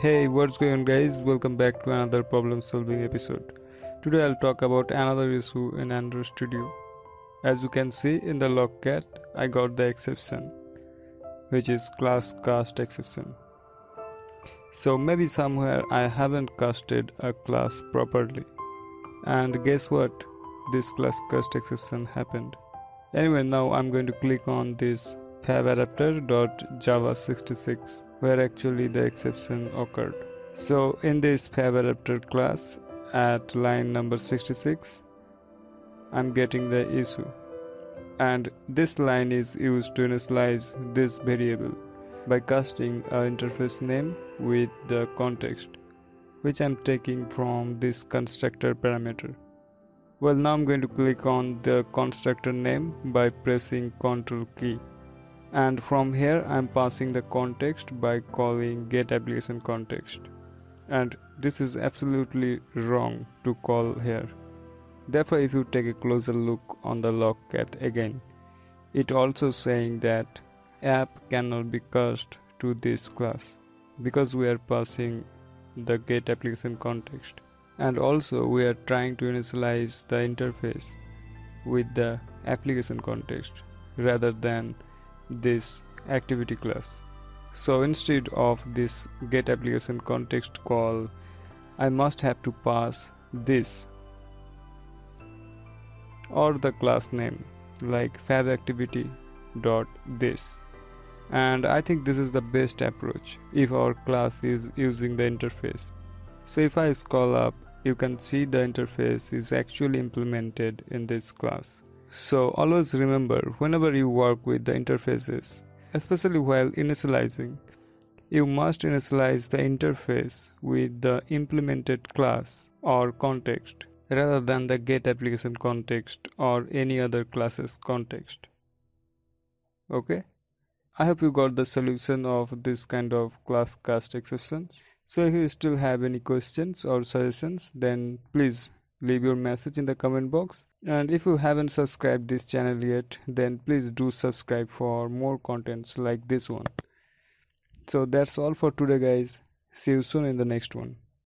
Hey, what's going on guys, welcome back to another problem solving episode. Today I'll talk about another issue in Android Studio. As you can see in the logcat, I got the exception, which is ClassCastException. So maybe somewhere I haven't casted a class properly. And guess what, this ClassCastException happened. Anyway, now I'm going to click on this FabAdapter.java66 where actually the exception occurred. So in this FabAdapter class at line number 66, I'm getting the issue, and this line is used to initialize this variable by casting a interface name with the context, which I'm taking from this constructor parameter. Well, now I'm going to click on the constructor name by pressing Ctrl key. And from here I'm passing the context by calling getApplicationContext, and this is absolutely wrong to call here. Therefore, if you take a closer look on the logcat again, it also saying that app cannot be cursed to this class because we are passing the getApplicationContext, and also we are trying to initialize the interface with the application context rather than this activity class. So instead of this getApplicationContext call, I must have to pass this or the class name like FabActivity.this, and I think this is the best approach if our class is using the interface. So if I scroll up, you can see the interface is actually implemented in this class. So always remember, whenever you work with the interfaces, especially while initializing, you must initialize the interface with the implemented class or context rather than the getApplicationContext or any other class's context. Okay, I hope you got the solution of this kind of ClassCastException. So if you still have any questions or suggestions, then please leave your message in the comment box, and if you haven't subscribed this channel yet, then please do subscribe for more contents like this one. So that's all for today guys, see you soon in the next one.